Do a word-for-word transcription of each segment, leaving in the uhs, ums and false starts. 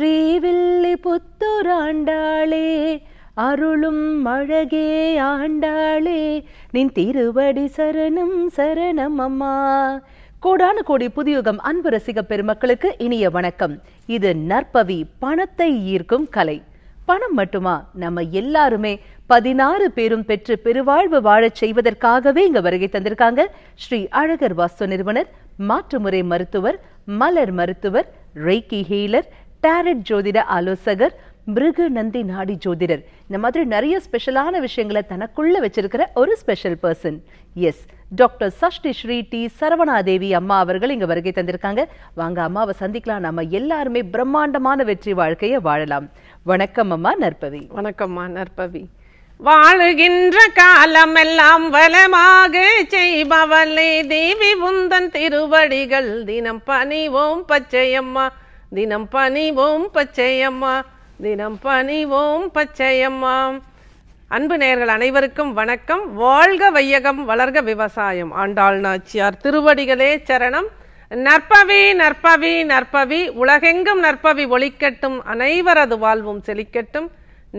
ஸ்ரீவில்லி புத்துராண்டாளே அருளும் அழகே ஆண்டாளே நின் திருவடி சரணம் சரணம் அம்மா. கோடான கோடி புதியுகம் அன்பு ரசிக பெருமக்களுக்கு இனிய வணக்கம். இது நற்பவி, பணத்தை ஈர்க்கும் கலை. பணம் மட்டுமா, நம்ம எல்லாருமே பதினாறு பேரும் பெற்று பெருவாழ்வு வாழச் செய்வதற்காகவே இங்க வருகை தந்திருக்காங்க ஸ்ரீ அழகர் வாஸ்து நிறுவனர், மாற்றுமுறை மருத்துவர், மலர் மருத்துவர், ரெய்கி ஹீலர், டாரட் ஜோதிட ஆலோசகர், மிருக நந்தி நாடி ஜோதிடர். இந்த மாதிரி நிறைய ஸ்பெஷலான விஷயங்களை தனக்குள்ள வச்சிருக்கிற ஒரு special person as doctor Sashti Sri. D. Saravanadevi அம்மா அவர்கள் இங்க வருகை தந்திருக்காங்க. வாங்க அம்மாவை சந்திக்கலாம். நம்ம எல்லாருமே பிரம்மாண்டமான வெற்றி வாழ்க்கையை வாழலாம். வணக்கம் அம்மா நற்பவி. வணக்கம்மா நற்பவி. வாழுகின்ற காலமெல்லாம் வளமாக செய்பவளே தேவி உந்தன் திருவடிகள் தினம் பணிவோம் பச்சையம்மா, தினம் பணிவோம் பச்சையம்மா, தினம் பணிவோம் பச்சையம்மா. அன்பு நேயர்கள் அனைவருக்கும் வணக்கம். வாழ்க வையகம், வளர்க விவசாயம். ஆண்டாள் நாச்சியார் திருவடிகளே சரணம். நற்பவி நற்பவி நற்பவி. உலகெங்கும் நற்பவி ஒலிக்கட்டும், அனைவரது வாழ்வும் செழிக்கட்டும்.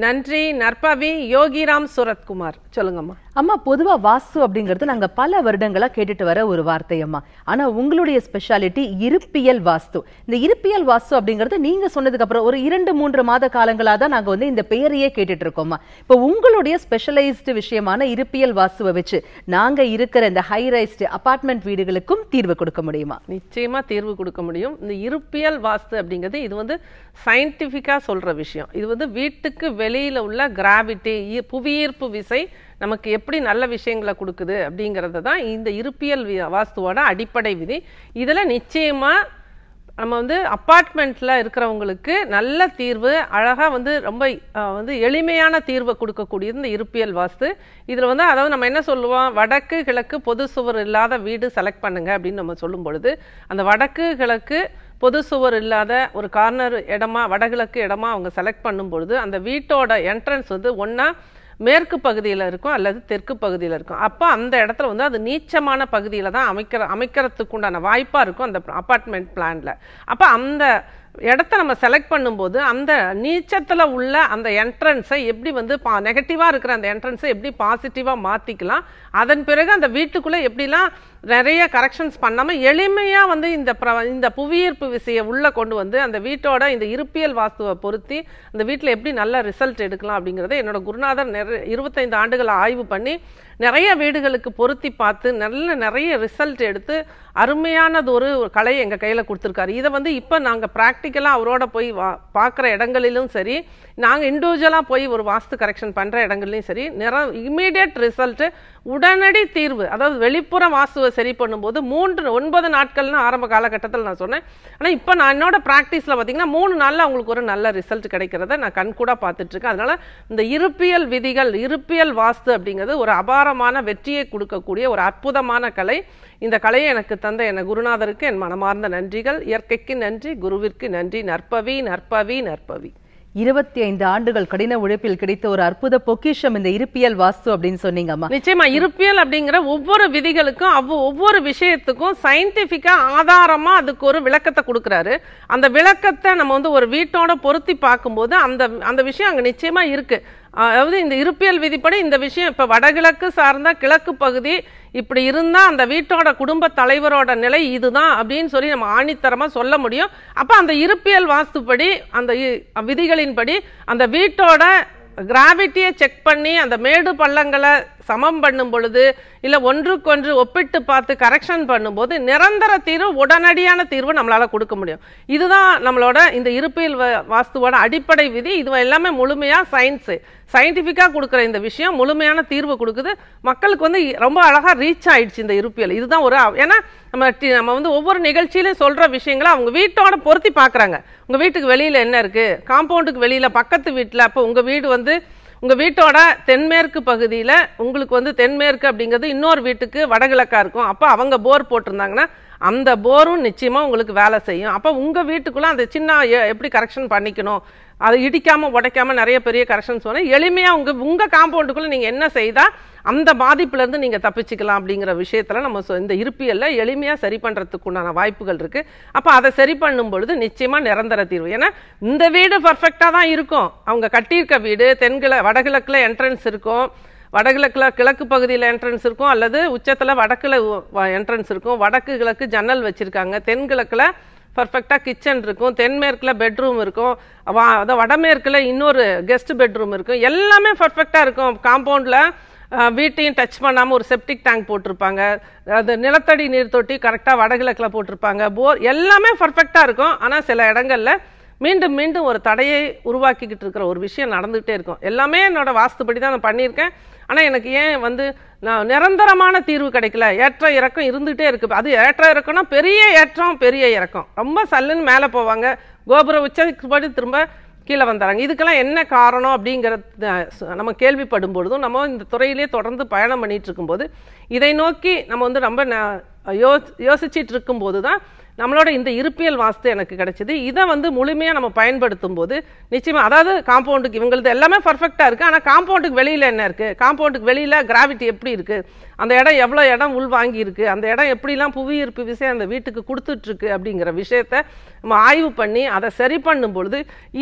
நன்றி நற்பவி. யோகிராம் சுரத்குமார், சொல்லுங்கம்மா. அம்மா, பொதுவா வாஸ்து அப்படிங்கிறது நாங்க பல வருடங்களா கேட்டுட்டு வர ஒரு வார்த்தையம்மா. ஆனா உங்களுடைய ஸ்பெஷாலிட்டி இருப்பியல் வாஸ்து. இந்த இருப்பியல் வாஸ்து அப்படிங்கிறது நீங்க சொன்னதுக்கு அப்புறம் ஒரு இரண்டு மூன்று மாத காலங்களா தான் நாங்க வந்து இந்த பெயரையே கேட்டுட்டு இருக்கோம்மா. இப்போ உங்களுடைய ஸ்பெஷலைஸ்டு விஷயமான இருப்பியல் வாஸ்துவை வச்சு நாங்க இருக்கிற இந்த ஹைரைஸ்டு அபார்ட்மெண்ட் வீடுகளுக்கும் தீர்வு கொடுக்க முடியுமா? நிச்சயமா தீர்வு கொடுக்க முடியும். இந்த இருப்பியல் வாஸ்து அப்படிங்கிறது இது வந்து சயின்டிஃபிக்கா சொல்ற விஷயம். இது வந்து வீட்டுக்கு வெளியில உள்ள கிராவிட்டி, புவியீர்ப்பு விசை நமக்கு எப்படி நல்ல விஷயங்களை கொடுக்குது அப்படிங்கிறது தான் இந்த இருப்பியல் வாஸ்துவோட அடிப்படை விதி. இதில் நிச்சயமாக நம்ம வந்து அப்பார்ட்மெண்ட்டில் இருக்கிறவங்களுக்கு நல்ல தீர்வு, அழகாக வந்து ரொம்ப வந்து எளிமையான தீர்வை கொடுக்கக்கூடியது இந்த இருப்பியல் வாஸ்து. இதில் வந்து அதாவது நம்ம என்ன சொல்லுவோம், வடக்கு கிழக்கு பொது சுவர் இல்லாத வீடு செலக்ட் பண்ணுங்க அப்படின்னு நம்ம சொல்லும் பொழுது, அந்த வடக்கு கிழக்கு பொது சுவர் இல்லாத ஒரு கார்னர் இடமா, வடகிழக்கு இடமா அவங்க செலக்ட் பண்ணும் பொழுது அந்த வீட்டோட என்ட்ரன்ஸ் வந்து ஒன்றா மேற்கு பகுதியில் இருக்கும் அல்லது தெற்கு பகுதியில் இருக்கும். அப்போ அந்த இடத்துல வந்து அது நீச்சமான பகுதியில் தான் அமைக்கிற அமைக்கிறதுக்கு உண்டான வாய்ப்பாக இருக்கும் அந்த அப்பார்ட்மெண்ட் பிளானில். அப்போ அந்த இடத்த நம்ம செலக்ட் பண்ணும்போது அந்த நீச்சத்தில் உள்ள அந்த என்ட்ரன்ஸை எப்படி வந்து பா நெகட்டிவாக இருக்கிற அந்த என்ட்ரன்ஸை எப்படி பாசிட்டிவாக மாற்றிக்கலாம், அதன் பிறகு அந்த வீட்டுக்குள்ளே எப்படிலாம் நிறைய கரெக்ஷன்ஸ் பண்ணாமல் எளிமையாக வந்து இந்த ப்ர இந்த புவியீர்ப்பு விசையை உள்ளே கொண்டு வந்து அந்த வீட்டோட இந்த இருப்பியல் வாஸ்துவை பொருத்தி அந்த வீட்டில் எப்படி நல்ல ரிசல்ட் எடுக்கலாம் அப்படிங்கிறத என்னோட குருநாதர் நிறைய இருபத்தைந்து ஆண்டுகளை ஆய்வு பண்ணி நிறைய வீடுகளுக்கு பொருத்தி பார்த்து நல்ல நிறைய ரிசல்ட் எடுத்து அருமையானது ஒரு கலையை எங்கள் கையில் கொடுத்துருக்காரு. இதை வந்து இப்போ நாங்கள் ப்ராக்டிக்கலாக அவரோட போய் வா பார்க்குற இடங்களிலும் சரி, நாங்கள் இண்டிவிஜுவலாக போய் ஒரு வாஸ்து கரெக்ஷன் பண்ணுற இடங்கள்லையும் சரி, நிற இமீடியட் ரிசல்ட்டு, உடனடி தீர்வு. அதாவது வெளிப்புற வாஸ்துவை சரி பண்ணும்போது மூன்று ஒன்பது நாட்கள்னு ஆரம்ப காலகட்டத்தில் நான் சொன்னேன். ஆனால் இப்போ நான் என்னோட ப்ராக்டிஸில் பார்த்தீங்கன்னா மூணு நாளில் அவங்களுக்கு ஒரு நல்ல ரிசல்ட் கிடைக்கிறத நான் கண்கூடாக பார்த்துட்ருக்கேன். அதனால் இந்த இருப்பியல் விதிகள், இருப்பியல் வாஸ்து அப்படிங்கிறது ஒரு அபாரமான வெற்றியை கொடுக்கக்கூடிய ஒரு அற்புதமான கலை. இந்த கலையை எனக்கு தந்த என் குருநாதருக்கு என் மனமார்ந்த நன்றிகள். இயற்கைக்கு நன்றி, குருவிற்கு நன்றி. நற்பவி நற்பவி நற்பவி. இருபத்தி ஐந்து ஆண்டுகள் கடின உழைப்பில் கிடைத்த ஒரு அற்புத பொக்கிஷம் இந்த இருப்பியல் வாஸ்து அப்படின்னு சொன்னீங்கம்மா. நிச்சயமா இருப்பியல் அப்படிங்கிற ஒவ்வொரு விதிகளுக்கும் அவ் ஒவ்வொரு விஷயத்துக்கும் சயின்டிஃபிக்கா ஆதாரமா அதுக்கு ஒரு விளக்கத்தை கொடுக்குறாரு. அந்த விளக்கத்தை நம்ம வந்து ஒரு வீட்டோட பொருத்தி பார்க்கும்போது அந்த அந்த விஷயம் அங்கே நிச்சயமா இருக்கு. அதாவது இந்த இருப்பியல் விதிப்படி இந்த விஷயம் இப்போ வடகிழக்கு சார்ந்த கிழக்கு பகுதி இப்படி இருந்தால் அந்த வீட்டோட குடும்ப தலைவரோட நிலை இதுதான் அப்படின்னு சொல்லி நம்ம ஆணித்தரமாக சொல்ல முடியும். அப்போ அந்த இருப்பியல் வாஸ்துப்படி அந்த விதிகளின்படி அந்த வீட்டோட கிராவிட்டியை செக் பண்ணி அந்த மேடு பள்ளங்களை சமம் பண்ணும் பொழுது இல்லை ஒன்றுக்கொன்று ஒப்பிட்டு பார்த்து கரெக்ஷன் பண்ணும்போது நிரந்தர தீர்வு, உடனடியான தீர்வு நம்மளால் கொடுக்க முடியும். இதுதான் நம்மளோட இந்த இருப்பியல் வாஸ்துவோட அடிப்படை விதி. இது எல்லாமே முழுமையாக சயின்ஸு, சயின்டிஃபிக்காக கொடுக்குற இந்த விஷயம் முழுமையான தீர்வு கொடுக்குது. மக்களுக்கு வந்து ரொம்ப அழகாக ரீச் ஆயிடுச்சு இந்த இருப்பியல். இதுதான் ஒரு ஏன்னா நம்ம நம்ம வந்து ஒவ்வொரு நிகழ்ச்சியிலையும் சொல்கிற விஷயங்களை அவங்க வீட்டோட பொருத்தி பார்க்குறாங்க. உங்கள் வீட்டுக்கு வெளியில் என்ன இருக்குது, காம்பவுண்டுக்கு வெளியில் பக்கத்து வீட்டில், அப்போ உங்கள் வீடு வந்து உங்கள் வீட்டோட தென்மேற்கு பகுதியில் உங்களுக்கு வந்து தென்மேற்கு அப்படிங்கிறது இன்னொரு வீட்டுக்கு வடகிழக்காக இருக்கும். அப்போ அவங்க போர் போட்டிருந்தாங்கன்னா அந்த போரும் நிச்சயமாக உங்களுக்கு வேலை செய்யும். அப்போ உங்கள் வீட்டுக்குள்ளே அந்த சின்ன எப்படி கரெக்ஷன் பண்ணிக்கணும், அதை இடிக்காம உடைக்காம நிறைய பெரிய கரெக்ஷன்ஸ் சொன்னேன். எளிமையாக உங்க உங்க காம்பவுண்டுக்குள்ள நீங்க என்ன செய்தா அந்த பாதிப்புல இருந்து நீங்க தப்பிச்சுக்கலாம் அப்படிங்கிற விஷயத்துல நம்ம இந்த இருப்பியல்ல எளிமையா சரி பண்றதுக்கு உண்டான வாய்ப்புகள் இருக்கு. அப்ப அதை சரி பண்ணும் பொழுது நிச்சயமா நிரந்தர தீர்வு. ஏன்னா இந்த வீடு பர்ஃபெக்டா தான் இருக்கும். அவங்க கட்டியிருக்க வீடு தென்கிழ வடகிழக்குல என்ட்ரன்ஸ் இருக்கும், வடகிழக்குல கிழக்கு பகுதியில் என்ட்ரன்ஸ் இருக்கும், அல்லது உச்சத்துல வடக்குல என்ட்ரன்ஸ் இருக்கும், வடக்கு கிழக்கு ஜன்னல் வச்சிருக்காங்க, தென்கிழக்குல பர்ஃபெக்டாக கிச்சன் இருக்கும், தென்மேற்கில் பெட்ரூம் இருக்கும், அதை வடமேற்கில் இன்னொரு கெஸ்ட் பெட்ரூம் இருக்கும், எல்லாமே பர்ஃபெக்டாக இருக்கும். காம்பவுண்டில் வீட்டையும் டச் பண்ணாமல் ஒரு செப்டிக் டேங்க் போட்டிருப்பாங்க, அது நிலத்தடி நீர் தொட்டி கரெக்டாக வடகிழக்கில் போட்டிருப்பாங்க, போர் எல்லாமே பர்ஃபெக்டாக இருக்கும். ஆனால் சில இடங்களில் மீண்டும் மீண்டும் ஒரு தடையை உருவாக்கிக்கிட்டு இருக்கிற ஒரு விஷயம் நடந்துகிட்டே இருக்கும். எல்லாமே என்னோட வாஸ்துபடி தான் நான் பண்ணியிருக்கேன், ஆனால் எனக்கு ஏன் வந்து நான் நிரந்தரமான தீர்வு கிடைக்கல, ஏற்ற இறக்கம் இருந்துகிட்டே இருக்குது. அது ஏற்ற இறக்கம்னா பெரிய ஏற்றம் பெரிய இறக்கம், ரொம்ப சல்லுன்னு மேலே போவாங்க, கோபுர உச்சத்துக்கு படி திரும்ப கீழே வந்துடுறாங்க. இதுக்கெல்லாம் என்ன காரணம் அப்படிங்கிறது நம்ம கேள்விப்படும் பொழுதும் நம்ம இந்த துறையிலே தொடர்ந்து பயணம் பண்ணிகிட்டு இருக்கும்போது இதை நோக்கி நம்ம வந்து ரொம்ப யோ யோசிச்சுட்டு இருக்கும்போது தான் நம்மளோட இந்த இருப்பியல் வாஸ்து எனக்கு கிடைச்சிது. இதை வந்து முழுமையாக நம்ம பயன்படுத்தும் போது நிச்சயமாக, அதாவது காம்பவுண்டுக்கு இவங்களது எல்லாமே பர்ஃபெக்டாக இருக்குது, ஆனால் காம்பவுண்டுக்கு வெளியில் என்ன இருக்குது, காம்பவுண்டுக்கு வெளியில் கிராவிட்டி எப்படி இருக்குது, அந்த இடம் எவ்வளோ இடம் உள்வாங்கியிருக்கு, அந்த இடம் எப்படிலாம் புவியீர்ப்பு விசை அந்த வீட்டுக்கு கொடுத்துட்ருக்கு அப்படிங்கிற விஷயத்த நம்ம ஆய்வு பண்ணி அதை சரி பண்ணும் பொழுது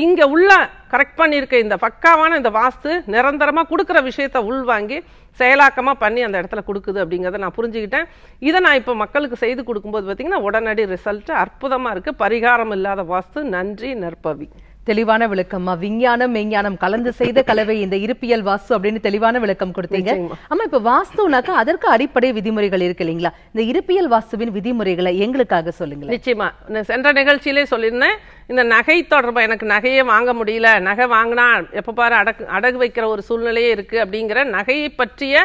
இங்கே உள்ள கரெக்ட் பண்ணியிருக்க இந்த பக்காவான இந்த வாஸ்து நிரந்தரமாக கொடுக்குற விஷயத்த உள்வாங்கி செயலாக்கமாக பண்ணி அந்த இடத்துல கொடுக்குது அப்படிங்கிறத நான் புரிஞ்சுக்கிட்டேன். இதை நான் இப்போ மக்களுக்கு செய்து கொடுக்கும்போது பார்த்திங்கன்னா உடனடி ரிசல்ட் அற்புதமாக இருக்குது. பரிகாரம் இல்லாத வாஸ்து. நன்றி நற்பவி. தெளிவான விளக்கம். விஞ்ஞானம் மெஞ்ஞானம் கலந்து செய்த கலவை இந்த இருப்பியல் வாஸ்து அப்படின்னு தெளிவான விளக்கம் கொடுத்தீங்க. ஆமா, இப்ப வாஸ்துனாக்கா அதற்கு அடிப்படை விதிமுறைகள் இருக்கு இல்லைங்களா? இந்த இருப்பியல் வாஸ்துவின் விதிமுறைகளை எங்களுக்காக சொல்லுங்க. நிச்சயமா, சென்ற நிகழ்ச்சியிலே சொல்லியிருந்தேன், இந்த நகை தொடர்பா எனக்கு நகையே வாங்க முடியல, நகை வாங்கினா எப்ப பாரு அடகு அடகு வைக்கிற ஒரு சூழ்நிலையே இருக்கு அப்படிங்கிற நகையை பற்றிய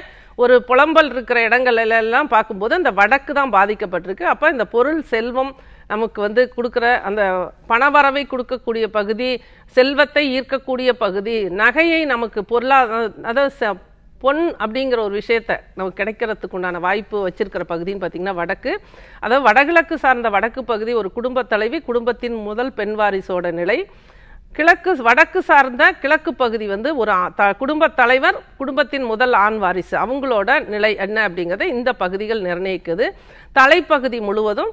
ஒரு புலம்பல் இருக்கிற இடங்கள்ல எல்லாம் பார்க்கும்போது அந்த வடக்கு தான் பாதிக்கப்பட்டிருக்கு. அப்ப இந்த பொருள் செல்வம் நமக்கு வந்து கொடுக்குற அந்த பணவரவை கொடுக்கக்கூடிய பகுதி, செல்வத்தை ஈர்க்கக்கூடிய பகுதி, நகையை நமக்கு பொருளாதார அதாவது பொன் அப்படிங்கிற ஒரு விஷயத்த நமக்கு கிடைக்கிறதுக்கு உண்டான வாய்ப்பு வச்சிருக்கிற பகுதின்னு பார்த்தீங்கன்னா வடக்கு. அதாவது வடகிழக்கு சார்ந்த வடக்கு பகுதி ஒரு குடும்ப தலைவி குடும்பத்தின் முதல் பெண் வாரிசோட நிலை. கிழக்கு வடக்கு சார்ந்த கிழக்கு பகுதி வந்து ஒரு த குடும்ப தலைவர் குடும்பத்தின் முதல் ஆண் வாரிசு அவங்களோட நிலை என்ன அப்படிங்கிறத இந்த பகுதிகள் நிர்ணயிக்குது. தலைப்பகுதி முழுவதும்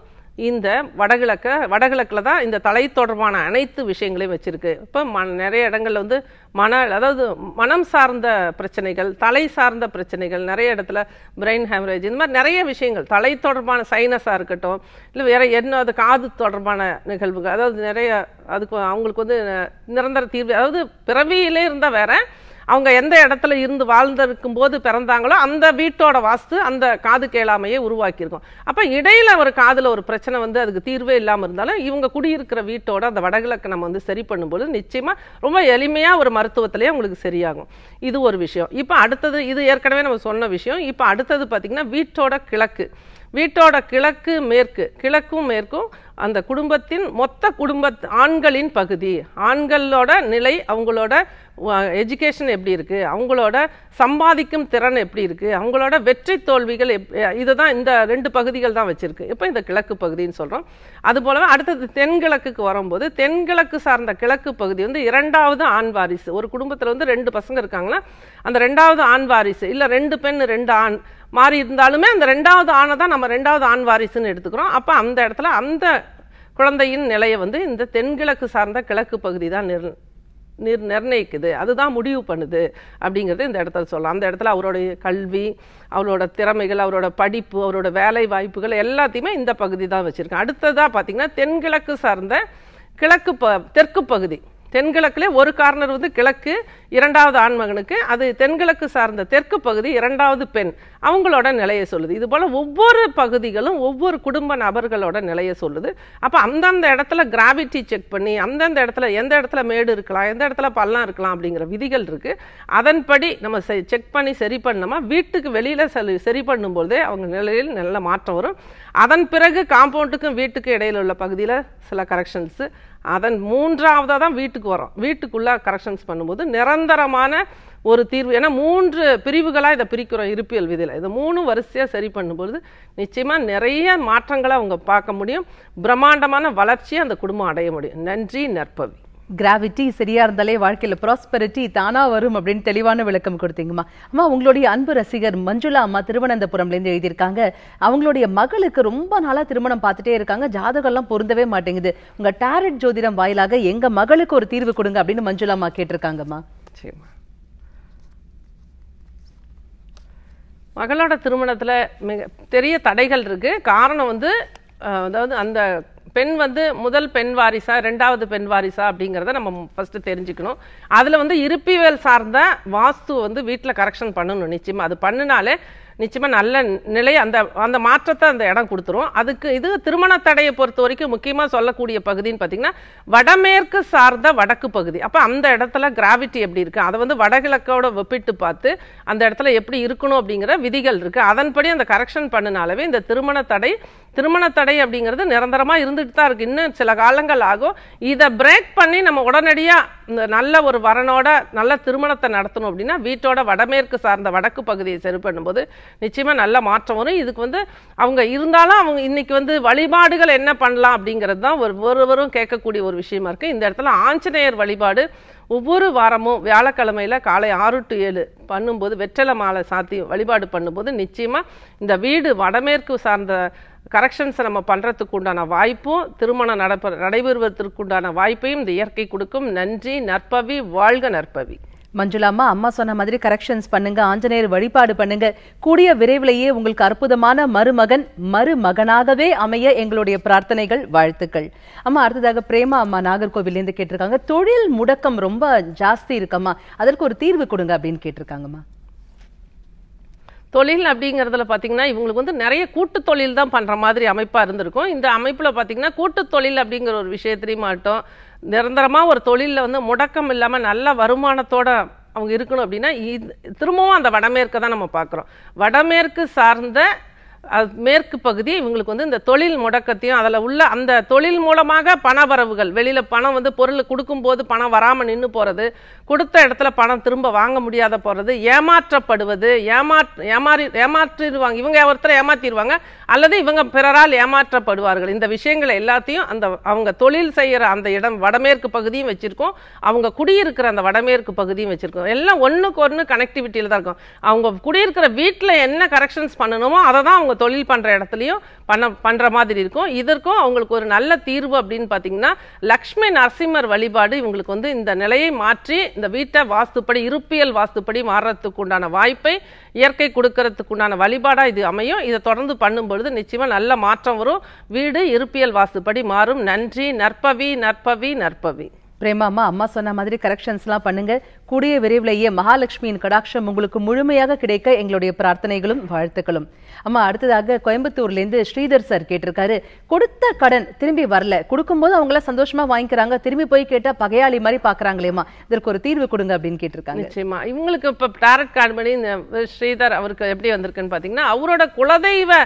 இந்த வடகிழக்க வடகிழக்கில் தான் இந்த தலை தொடர்பான அனைத்து விஷயங்களையும் வச்சுருக்கு. இப்போ ம நிறைய இடங்கள்ல வந்து மன அதாவது மனம் சார்ந்த பிரச்சனைகள், தலை சார்ந்த பிரச்சனைகள், நிறைய இடத்துல பிரெயின் ஹேமரேஜ், இந்த மாதிரி நிறைய விஷயங்கள் தலை தொடர்பான சைனஸாக இருக்கட்டும், இல்லை வேறு என்ன அது காது தொடர்பான நிகழ்வுகள், அதாவது நிறைய அதுக்கு அவங்களுக்கு வந்து நிரந்தர தீர்வு, அதாவது பிறவியிலே இருந்தால் வேற அவங்க எந்த இடத்துல இருந்து வாழ்ந்திருக்கும் போது பிறந்தாங்களோ அந்த வீட்டோட வாஸ்து அந்த காது கேளாமையே உருவாக்கியிருக்கோம். அப்போ இடையில ஒரு காதில் ஒரு பிரச்சனை வந்து அதுக்கு தீர்வே இல்லாமல் இருந்தாலும் இவங்க குடியிருக்கிற வீட்டோட அந்த வடகிழக்கு நம்ம வந்து சரி பண்ணும்போது நிச்சயமாக ரொம்ப எளிமையாக ஒரு மருத்துவத்திலேயே அவங்களுக்கு சரியாகும். இது ஒரு விஷயம். இப்போ அடுத்தது, இது ஏற்கனவே நம்ம சொன்ன விஷயம். இப்போ அடுத்தது பார்த்திங்கன்னா வீட்டோட கிழக்கு, வீட்டோட கிழக்கு மேற்கு, கிழக்கும் மேற்கும் அந்த குடும்பத்தின் மொத்த குடும்ப ஆண்களின் பகுதி, ஆண்களோட நிலை, அவங்களோட எஜுகேஷன் எப்படி இருக்குது, அவங்களோட சம்பாதிக்கும் திறன் எப்படி இருக்குது, அவங்களோட வெற்றி தோல்விகள் எப், இதுதான் இந்த ரெண்டு பகுதிகள் தான் வச்சுருக்கு. இப்போ இந்த கிழக்கு பகுதின்னு சொல்கிறோம். அதுபோலவே அடுத்தது தென்கிழக்குக்கு வரும்போது தென்கிழக்கு சார்ந்த கிழக்கு பகுதி வந்து இரண்டாவது ஆண் வாரிசு. ஒரு குடும்பத்தில் வந்து ரெண்டு பசங்க இருக்காங்கன்னா அந்த ரெண்டாவது ஆண் வாரிசு, இல்லை ரெண்டு பெண் ரெண்டு ஆண் மாறி இருந்தாலுமே அந்த ரெண்டாவது ஆணை தான் நம்ம ரெண்டாவது ஆண் வாரிசுன்னு எடுத்துக்கிறோம். அப்போ அந்த இடத்துல அந்த குழந்தையின் நிலையை வந்து இந்த தென்கிழக்கு சார்ந்த கிழக்கு பகுதி தான் நிர் நிர் நிர்ணயிக்குது, அதுதான் முடிவு பண்ணுது அப்படிங்கிறது இந்த இடத்துல சொல்லலாம். அந்த இடத்துல அவருடைய கல்வி, அவரோட திறமைகள், அவரோட படிப்பு, அவரோட வேலை வாய்ப்புகள் எல்லாத்தையுமே இந்த பகுதி தான் வச்சுருக்கேன். அடுத்ததாக பார்த்திங்கன்னா தென்கிழக்கு சார்ந்த கிழக்கு ப தெற்கு பகுதி, தென்கிழக்குல ஒரு கார்னர் வந்து கிழக்கு இரண்டாவது ஆண்மகனுக்கு, அது தென்கிழக்கு சார்ந்த தெற்கு பகுதி இரண்டாவது பெண் அவங்களோட நிலையை சொல்லுது. இது போல் ஒவ்வொரு பகுதிகளும் ஒவ்வொரு குடும்ப நபர்களோட நிலையை சொல்லுது. அப்போ அந்தந்த இடத்துல கிராவிட்டி செக் பண்ணி அந்தந்த இடத்துல எந்த இடத்துல மேடு இருக்கலாம், எந்த இடத்துல பள்ளம் இருக்கலாம் அப்படிங்கிற விதிகள் இருக்குது. அதன்படி நம்ம செக் பண்ணி சரி பண்ணோமா வீட்டுக்கு வெளியில் சரி பண்ணும்போதே அவங்க நிலையில் நல்ல மாற்றம் வரும். அதன் பிறகு காம்பவுண்டுக்கும் வீட்டுக்கு இடையில் உள்ள பகுதியில் சில கரெக்ஷன்ஸு, அதன் மூன்றாவதாக தான் வீட்டுக்கு வரோம். வீட்டுக்குள்ளே கரெக்ஷன்ஸ் பண்ணும்போது நிரந்தரமான ஒரு தீர்வு. ஏன்னா மூன்று பிரிவுகளாக இதை பிரிக்கிறோம் இருப்பியல் விதியில். இதை மூணு வரிசையாக சரி பண்ணும்போது நிச்சயமாக நிறைய மாற்றங்களை அவங்க பார்க்க முடியும், பிரம்மாண்டமான வளர்ச்சியை அந்த குடும்பம் அடைய முடியும். நன்றி நற்பவி. gravity சரியா இருந்தாலே வாழ்க்கையில prosperity தானா வரும் அப்படிን தெளிவான விளக்கம் கொடுத்தீங்கமா. அம்மா உங்களுடைய அன்பு ரசிகர் மஞ்சுளா அம்மா திருவனந்தபுரம்ல இருந்து எழுதி இருக்காங்க. அவங்களுடைய மகளுக்கு ரொம்ப நாளா திருமணம் பார்த்துட்டே இருக்காங்க. ஜாதகம் எல்லாம் பொருந்தவே மாட்டேங்குது. உங்க டாரட் ஜோதிடம் வாயிலாக எங்க மகளுக்கு ஒரு தீர்வு கொடுங்க அப்படினு மஞ்சுளா அம்மா கேட்டிருக்காங்கமா. சரிமா. மகளோட திருமணத்துல பெரிய தடைகள் இருக்கு. காரணம் வந்து அதாவது அந்த பெண் வந்து முதல் பெண் வாரிசா இரண்டாவது பெண் வாரிசா அப்படிங்கறதை நம்ம ஃபர்ஸ்ட் தெரிஞ்சிக்கணும். அதுல வந்து இருப்பியல் சார்ந்த வாஸ்து வந்து வீட்ல கரெக்ஷன் பண்ணணும். நிச்சயமா அது பண்ணினாலே நிச்சயமா நல்ல நிலை அந்த அந்த மாற்றத்தை அந்த இடம் கொடுத்துரும். அதுக்கு இது திருமண தடையை பொறுத்த வரைக்கும் முக்கியமா சொல்லக்கூடிய பகுதின்னு பார்த்தீங்கன்னா வடமேற்கு சார்ந்த வடக்கு பகுதி. அப்போ அந்த இடத்துல கிராவிட்டி எப்படி இருக்கு அதை வந்து வடகிழக்கோட ஒப்பிட்டு பார்த்து அந்த இடத்துல எப்படி இருக்கணும் அப்படிங்கிற விதிகள் இருக்கு. அதன்படி அந்த கரெக்ஷன் பண்ணினாலவே இந்த திருமண தடை திருமண தடை அப்படிங்கிறது நிரந்தரமா இருந்துட்டு தான் இருக்கு. இன்னும் சில காலங்கள் ஆகும். இதை பிரேக் பண்ணி நம்ம உடனடியா இந்த நல்ல ஒரு வரனோட நல்ல திருமணத்தை நடத்தணும் அப்படின்னா வீட்டோட வடமேற்கு சார்ந்த வடக்கு பகுதியை சரி பண்ணும்போது நிச்சயமா நல்ல மாற்றம் வரும். இதுக்கு வந்து அவங்க இருந்தாலும் அவங்க இன்னைக்கு வந்து வழிபாடுகள் என்ன பண்ணலாம் அப்படிங்கிறது தான் ஒரு ஒருவரும் கேட்கக்கூடிய ஒரு விஷயமா இருக்கு. இந்த இடத்துல ஆஞ்சநேயர் வழிபாடு ஒவ்வொரு வாரமும் வியாழக்கிழமையில காலை ஆறு டு ஏழு பண்ணும்போது வெற்றிலை மாலை சாத்தி வழிபாடு பண்ணும்போது நிச்சயமா இந்த வீடு வடமேற்கு சார்ந்த கரெக்ஷன்ஸை நம்ம பண்றதுக்கு உண்டான வாய்ப்பும் திருமணம் நடப்ப நடைபெறுவதற்கு உண்டான வாய்ப்பையும் இந்த இயற்கை கொடுக்கும். நன்றி. நற்பவி வாழ்க. நற்பவி மஞ்சுளாமா அம்மா சொன்ன மாதிரி கரெக்ஷன்ஸ் பண்ணுங்க, ஆஞ்சநேயர் வழிபாடு பண்ணுங்க. கூடிய விரைவிலேயே உங்களுக்கு அற்புதமான மருமகன் மருமகனாகவே அமைய எங்களுடைய பிரார்த்தனைகள் வாழ்த்துக்கள். அம்மா அடுத்ததாக பிரேமா அம்மா நாகர்கோவிலேருந்து கேட்டிருக்காங்க, தொழில் முடக்கம் ரொம்ப ஜாஸ்தி இருக்கம்மா, அதற்கு ஒரு தீர்வு கொடுங்க அப்படின்னு கேட்டிருக்காங்கம்மா. தொழில் அப்படிங்கிறதுல பார்த்தீங்கன்னா இவங்களுக்கு வந்து நிறைய கூட்டு தொழில் தான் பண்ணுற மாதிரி அமைப்பாக இருந்திருக்கும். இந்த அமைப்பில் பார்த்தீங்கன்னா கூட்டு தொழில் அப்படிங்கிற ஒரு விஷயத்திலையும் மாட்டோம் நிரந்தரமாக ஒரு தொழிலில் வந்து முடக்கம் இல்லாமல் நல்ல வருமானத்தோட அவங்க இருக்கணும் அப்படின்னா திரும்பவும் அந்த வடமேற்கு தான் நம்ம பார்க்குறோம். வடமேற்கு சார்ந்த மேற்கு பகுதி இவங்களுக்கு வந்து இந்த தொழில் முடக்கத்தையும் அதில் உள்ள அந்த தொழில் மூலமாக பண வரவுகள் வெளியில் பணம் வந்து பொருள் கொடுக்கும்போது பணம் வராமல் நின்று போகிறது, கொடுத்த இடத்துல பணம் திரும்ப வாங்க முடியாத போகிறது, ஏமாற்றப்படுவது, ஏமாற் ஏமாறி ஏமாற்றிடுவாங்க இவங்க ஒருத்தர் ஏமாற்றிடுவாங்க அல்லது இவங்க பிறரால் ஏமாற்றப்படுவார்கள். இந்த விஷயங்களை எல்லாத்தையும் அந்த அவங்க தொழில் செய்கிற அந்த இடம் வடமேற்கு பகுதியும் வச்சுருக்கோம், அவங்க குடியிருக்கிற அந்த வடமேற்கு பகுதியும் வச்சுருக்கோம். எல்லாம் ஒன்றுக்கு ஒன்று கனெக்டிவிட்டியில் தான் இருக்கும். அவங்க குடியிருக்கிற வீட்டில் என்ன கரெக்ஷன்ஸ் பண்ணணுமோ அதை தான் அவங்க தொழில் பண்ற இடத்துலயும் பண்ண பண்ற மாதிரி இருக்கும். இதற்கும் அவங்களுக்கு ஒரு நல்ல தீர்வு அப்படின்னு பாத்தீங்கன்னா லக்ஷ்மி நரசிம்மர் வழிபாடு இவங்களுக்கு வந்து இந்த நிலையை மாற்றி இந்த வீட்டை வாஸ்துப்படி இருப்பியல் வாஸ்துப்படி மாறறதுக்கு உண்டான வாய்ப்பை இயற்கை கொடுக்கறதுக்கு உண்டான வழிபாடா இது அமையும். இதை தொடர்ந்து பண்ணும்பொழுது நிச்சயமா நல்ல மாற்றம் வரும், வீடு இருப்பியல் வாஸ்துப்படி மாறும். நன்றி. நற்பவி நற்பவி நற்பவி பிரேமாமா அம்மா சொன்ன மாதிரி கரெக்ஷன்ஸ்லாம் பண்ணுங்க, கூடிய விரைவிலேயே மகாலட்சுமியின் கடாட்சம் உங்களுக்கு முழுமையாக கிடைக்க எங்களுடைய பிரார்த்தனைகளும் வாழ்த்துக்களும். அம்மா அடுத்ததாக கோயம்புத்தூர்லேருந்து ஸ்ரீதர் சார் கேட்டிருக்காரு, கொடுத்த கடன் திரும்பி வரல, கொடுக்கும்போது அவங்கள சந்தோஷமா வாங்கிக்கிறாங்க, திரும்பி போய் கேட்டால் பகையாளி மாதிரி பார்க்குறாங்களேம்மா, இதற்கு ஒரு தீர்வு கொடுங்க அப்படின்னு கேட்டிருக்காங்க. நிச்சயமா இவங்களுக்கு இப்போ டாரட் கார்டு பண்ணி இந்த ஸ்ரீதர் அவருக்கு எப்படி வந்திருக்குன்னு பார்த்தீங்கன்னா அவரோட குலதெய்வ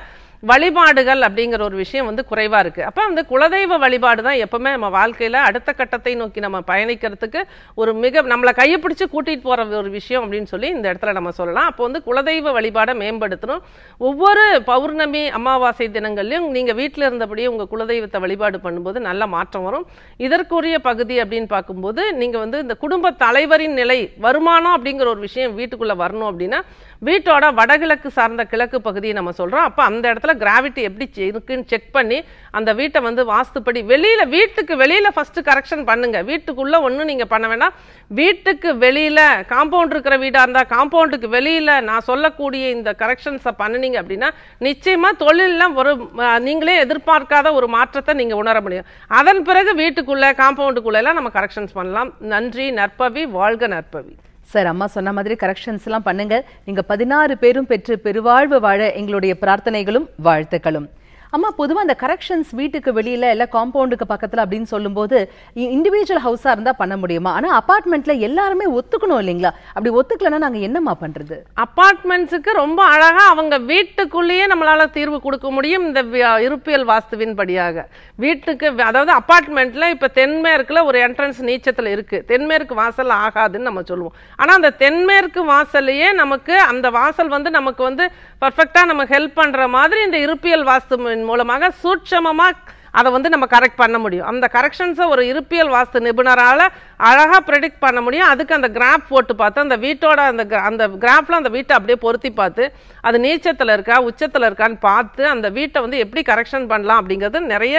வழிபாடுகள் அப்படிங்கிற ஒரு விஷயம் வந்து குறைவா இருக்கு. அப்போ அந்த குலதெய்வ வழிபாடு தான் எப்பவுமே நம்ம வாழ்க்கையில அடுத்த கட்டத்தை நோக்கி நம்ம பயணிக்கிறதுக்கு ஒரு மிக நம்மளை கையை பிடிச்சு கூட்டிட்டு போற ஒரு விஷயம் அப்படின்னு சொல்லி இந்த இடத்துல நம்ம சொல்லலாம். அப்போ வந்து குலதெய்வ வழிபாடை மேம்படுத்தணும். ஒவ்வொரு பௌர்ணமி அமாவாசை தினங்கள்லையும் நீங்க வீட்டில இருந்தபடியே உங்க குலதெய்வத்தை வழிபாடு பண்ணும்போது நல்ல மாற்றம் வரும். இதற்குரிய பகுதி அப்படின்னு பார்க்கும்போது நீங்க வந்து இந்த குடும்ப தலைவரின் நிலை வருமானம் அப்படிங்கிற ஒரு விஷயம் வீட்டுக்குள்ள வரணும் அப்படின்னா வீட்டோட வடகிழக்கு சார்ந்த கிழக்கு பகுதியை நம்ம சொல்றோம். அப்போ அந்த இடத்துல கிராவிட்டி எப்படி இருக்குன்னு செக் பண்ணி அந்த வீட்டை வந்து வாஸ்துப்படி வெளியில வீட்டுக்கு வெளியில ஃபர்ஸ்ட் கரெக்ஷன் பண்ணுங்க. வீட்டுக்குள்ள ஒன்னும் நீங்க பண்ண வேண்டாம், வீட்டுக்கு வெளியில காம்பவுண்ட் இருக்கிற வீடா இருந்தா காம்பவுண்டுக்கு வெளியில நான் சொல்லக்கூடிய இந்த கரெக்ஷன்ஸை பண்ணினீங்க அப்படின்னா நிச்சயமா தொழில ஒரு நீங்களே எதிர்பார்க்காத ஒரு மாற்றத்தை நீங்க உணர முடியும். அதன் பிறகு வீட்டுக்குள்ள காம்பவுண்டுக்குள்ள எல்லாம் நம்ம கரெக்ஷன்ஸ் பண்ணலாம். நன்றி. நற்பவி வாழ்க. நற்பவி சார் அம்மா சொன்ன மாதிரி கரெக்ஷன்ஸ் எல்லாம் பண்ணுங்க, நீங்க பதினாறு பேரும் பெற்று பெருவாழ்வு வாழ எங்களுடைய பிரார்த்தனைகளும் வாழ்த்துக்களும். அம்மா பொதுவாக அந்த கரெக்ஷன்ஸ் வீட்டுக்கு வெளியில இல்லை காம்பவுண்டுக்கு பக்கத்தில் அப்படின்னு சொல்லும்போது இண்டிவிஜுவல் ஹவுஸாக இருந்தால் பண்ண முடியுமா? ஆனால் அப்பார்ட்மெண்ட்ல எல்லாருமே ஒத்துக்கணும் இல்லைங்களா? அப்படி ஒத்துக்கலன்னா நாங்கள் என்னம்மா பண்ணுறது? அப்பார்ட்மெண்ட்ஸுக்கு ரொம்ப அழகாக அவங்க வீட்டுக்குள்ளேயே நம்மளால தீர்வு கொடுக்க முடியும் இந்த இருப்பியல் வாஸ்துவின் படியாக. வீட்டுக்கு அதாவது அப்பார்ட்மெண்ட்ல இப்போ தென்மேற்குல ஒரு என்ட்ரன்ஸ் நீச்சத்தில் இருக்கு, தென்மேற்கு வாசல் ஆகாதுன்னு நம்ம சொல்லுவோம். ஆனால் அந்த தென்மேற்கு வாசல்லையே நமக்கு அந்த வாசல் வந்து நமக்கு வந்து பர்ஃபெக்டாக நம்ம ஹெல்ப் பண்ணுற மாதிரி இந்த இருப்பியல் வாஸ்து மூலமாக சூட்சமமா அதை வந்து நம்ம கரெக்ட் பண்ண முடியும். அந்த கரெக்ஷன்ஸை ஒரு இருப்பியல் வாஸ்து நிபுணரால் அழகாக ப்ரெடிக்ட் பண்ண முடியும். அதுக்கு அந்த கிராஃப் போட்டு பார்த்து அந்த வீட்டோட அந்த அந்த கிராஃபில் அந்த வீட்டை அப்படியே பொருத்தி பார்த்து அது நீச்சத்தில் இருக்கா உச்சத்தில் இருக்கான்னு பார்த்து அந்த வீட்டை வந்து எப்படி கரெக்ஷன் பண்ணலாம் அப்படிங்கிறது நிறைய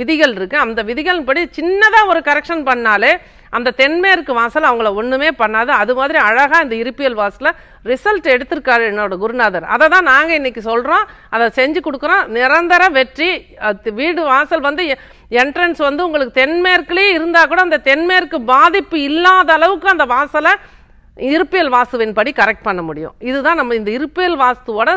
விதிகள் இருக்குது. அந்த விதிகள் படி சின்னதாக ஒரு கரெக்ஷன் பண்ணாலே அந்த தென்மேற்கு வாசல் அவங்கள ஒன்றுமே பண்ணாது. அது மாதிரி அழகாக இந்த இருப்பியல் வாசலில் ரிசல்ட் எடுத்திருக்காரு என்னோட குருநாதர். அதை தான் நாங்கள் இன்றைக்கி சொல்கிறோம், அதை செஞ்சு கொடுக்குறோம். நிரந்தர வெற்றி. வீடு வாசல் வந்து என்ட்ரன்ஸ் வந்து உங்களுக்கு தென்மேற்குலேயே இருந்தால் கூட அந்த தென்மேற்கு பாதிப்பு இல்லாத அளவுக்கு அந்த வாசலை இருப்பியல் வாஸ்துவின் படி கரெக்ட் பண்ண முடியும். இதுதான் நம்ம இந்த இருப்பியல் வாஸ்துவோட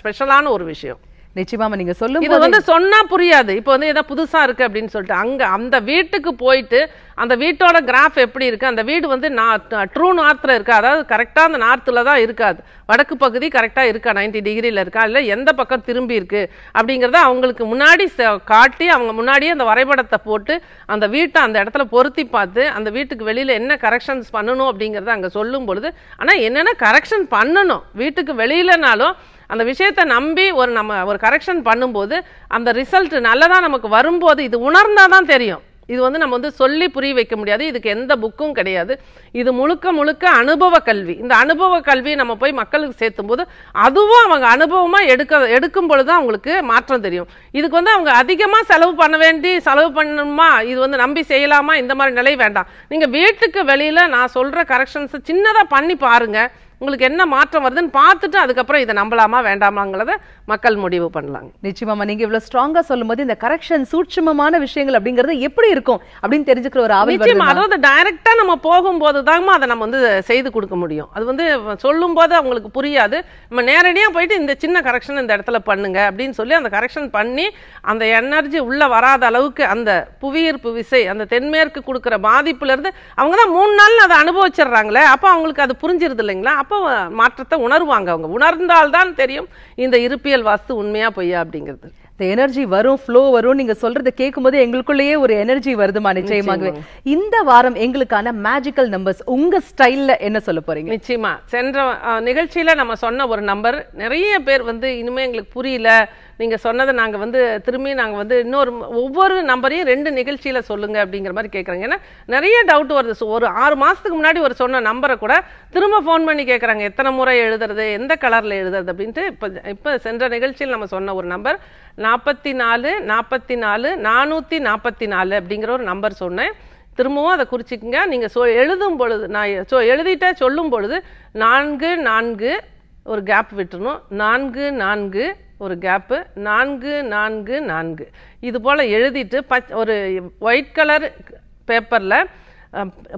ஸ்பெஷலான ஒரு விஷயம். நிச்சயமாக நீங்கள் சொல்லுங்க, இது வந்து சொன்னால் புரியாது. இப்போ வந்து ஏதோ புதுசாக இருக்குது அப்படின்னு சொல்லிட்டு அங்கே அந்த வீட்டுக்கு போயிட்டு அந்த வீட்டோட கிராஃப் எப்படி இருக்குது, அந்த வீடு வந்து நான் ட்ரூ நார்த்தில் இருக்கா, அதாவது கரெக்டாக அந்த நார்த்தில் தான் இருக்காது, வடக்கு பகுதி கரெக்டாக இருக்கா, நைன்டி டிகிரியில் இருக்கா, இல்லை எந்த பக்கம் திரும்பி இருக்குது அப்படிங்கிறத அவங்களுக்கு முன்னாடி காட்டி அவங்க முன்னாடியே அந்த வரைபடத்தை போட்டு அந்த வீட்டை அந்த இடத்துல பொருத்தி பார்த்து அந்த வீட்டுக்கு வெளியில் என்ன கரெக்ஷன்ஸ் பண்ணணும் அப்படிங்கிறத அங்கே சொல்லும் பொழுது, ஆனால் என்னென்ன கரெக்ஷன் பண்ணணும் வீட்டுக்கு வெளியிலனாலும் அந்த விஷயத்தை நம்பி ஒரு நம்ம ஒரு கரெக்ஷன் பண்ணும்போது அந்த ரிசல்ட் நல்லதாக நமக்கு வரும்போது இது உணர்ந்தால் தான் தெரியும். இது வந்து நம்ம வந்து சொல்லி புரிய வைக்க முடியாது. இதுக்கு எந்த புக்கும் கிடையாது. இது முழுக்க முழுக்க அனுபவ கல்வி. இந்த அனுபவ கல்வியை நம்ம போய் மக்களுக்கு சேர்த்தும் போது அதுவும் அவங்க அனுபவமாக எடுக்க எடுக்கும் பொழுது தான் அவங்களுக்கு மாற்றம் தெரியும். இதுக்கு வந்து அவங்க அதிகமாக செலவு பண்ண வேண்டி செலவு பண்ணணுமா, இது வந்து நம்பி செய்யலாமா, இந்த மாதிரி நிலை வேண்டாம். நீங்கள் வீட்டுக்கு வெளியில் நான் சொல்கிற கரெக்ஷன்ஸை சின்னதாக பண்ணி பாருங்கள், உங்களுக்கு என்ன மாற்றம் வருதுன்னு பார்த்துட்டு அதுக்கப்புறம் இதை நம்பலாமா வேண்டாமாங்கிறத மக்கள் முடிவு பண்ணலாங்க. நிச்சயமாமா நீங்கள் இவ்வளோ ஸ்ட்ராங்காக சொல்லும்போது இந்த கரெக்ஷன் சூட்சமமான விஷயங்கள் அப்படிங்கிறது எப்படி இருக்கும் அப்படின்னு தெரிஞ்சுக்கிற ஒரு ஆவல். நிச்சயமா அதாவது டைரெக்டாக நம்ம போகும்போது தாங்க அதை நம்ம வந்து செய்து கொடுக்க முடியும். அது வந்து சொல்லும்போது அவங்களுக்கு புரியாது. நம்ம நேரடியாக போயிட்டு இந்த சின்ன கரெக்ஷன் இந்த இடத்துல பண்ணுங்க அப்படின்னு சொல்லி அந்த கரெக்ஷன் பண்ணி அந்த எனர்ஜி உள்ளே வராத அளவுக்கு அந்த புவியீர்ப்பு விசை அந்த தென்மேற்கு கொடுக்குற பாதிப்புலேருந்து அவங்க தான் மூணு நாள் அதை அனுபவிச்சிடுறாங்களே. அப்போ அவங்களுக்கு அது புரிஞ்சிருது இல்லைங்களா. அப்போ மாற்றத்தை உணர்வாங்க. அவங்க உணர்ந்தால்தான் தெரியும் இந்த இருப்பியல் வாஸ்து உண்மையா பொய்யா அப்படிங்கிறது. இந்த எனர்ஜி வரும், ஃப்ளோ வரும். நீங்க சொல்றதை கேட்கும் போது எங்களுக்குள்ளேயே ஒரு எனர்ஜி வருதுமா? நிச்சயமாகவே. இந்த வாரம் எங்களுக்கான மேஜிக்கல் நம்பர்ஸ் உங்க ஸ்டைல்ல என்ன சொல்ல போறீங்க? நிச்சயமா சென்ற நிகழ்ச்சியில நம்ம சொன்ன ஒரு நம்பர் நிறைய பேர் வந்து இனிமே எங்களுக்கு புரியல, நீங்கள் சொன்னதை நாங்கள் வந்து திரும்பி நாங்கள் வந்து இன்னொரு ஒவ்வொரு நம்பரையும் ரெண்டு நிகழ்ச்சியில் சொல்லுங்கள் அப்படிங்கிற மாதிரி கேட்குறாங்க. ஏன்னா நிறைய டவுட் வருது. ஒரு ஆறு மாதத்துக்கு முன்னாடி ஒரு சொன்ன நம்பரை கூட திரும்ப ஃபோன் பண்ணி கேட்குறாங்க, எத்தனை முறை எழுதுறது, எந்த கலரில் எழுதுறது அப்படின்ட்டு. இப்போ இப்போ சென்ற நிகழ்ச்சியில் நம்ம சொன்ன ஒரு நம்பர் நாற்பத்தி நாலு நாற்பத்தி நாலு நானூற்றி நாற்பத்தி நாலு அப்படிங்கிற ஒரு நம்பர் சொன்னேன். திரும்பவும் அதை குறிச்சிக்கங்க. நீங்கள் சொ எழுதும் பொழுது நான் சொ எழுதிட்டே சொல்லும் பொழுது நான்கு நான்கு ஒரு கேப் விட்டுணும், நான்கு நான்கு ஒரு கேப்பு, நான்கு நான்கு நான்கு இது போல் எழுதிட்டு பச் ஒரு ஒயிட் கலர் பேப்பரில்